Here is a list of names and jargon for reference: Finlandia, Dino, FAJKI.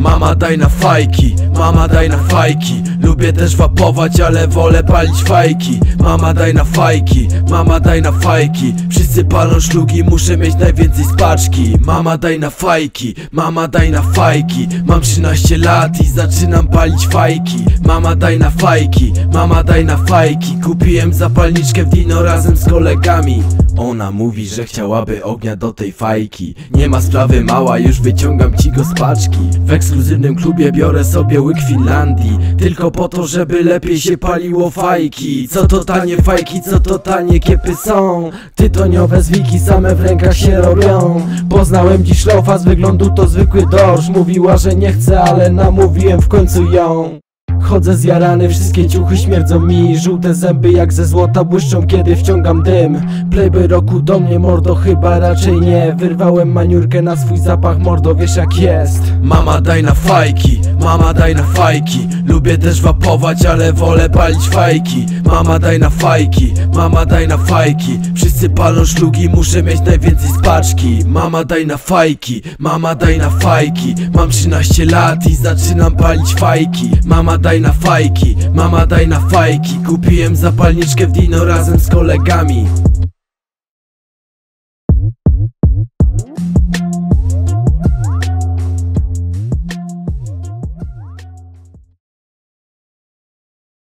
Mama Dina fajki, mama Dina fajki. Lubię też wapować, ale wolę palić fajki. Mama Dina fajki, mama Dina fajki. Wszyscy palą szlugi, muszę mieć najwięcej z paczki. Mama Dina fajki, mama Dina fajki. Mam 13 lat i zaczynam palić fajki. Mama Dina fajki, mama Dina fajki. Kupiłem zapalniczkę w Dino razem z kolegami. Ona mówi, że chciałaby ognia do tej fajki. Nie ma sprawy mała, już wyciągam ci go z paczki. W ekskluzywnym klubie biorę sobie łyk Finlandii, tylko po to, żeby lepiej się paliło fajki. Co to tanie fajki, co to tanie kiepy są. Tytoniowe zwiki same w rękach się robią. Poznałem dziś lofa, z wyglądu to zwykły dorsz. Mówiła, że nie chce, ale namówiłem w końcu ją. Chodzę zjarany, wszystkie ciuchy śmierdzą mi. Żółte zęby jak ze złota błyszczą, kiedy wciągam dym. Playboy roku do mnie, mordo, chyba raczej nie. Wyrwałem maniurkę na swój zapach, mordo, wiesz jak jest. Mama Dina fajki, mama Dina fajki. Lubię też wapować, ale wolę palić fajki. Mama Dina fajki, mama Dina fajki. Wszyscy palą szlugi, muszę mieć najwięcej z paczki. Mama Dina fajki, mama Dina fajki. Mam 13 lat i zaczynam palić fajki. Mama Dina fajki, mama Dina fajki. Kupiłem zapalniczkę w Dino razem z kolegami.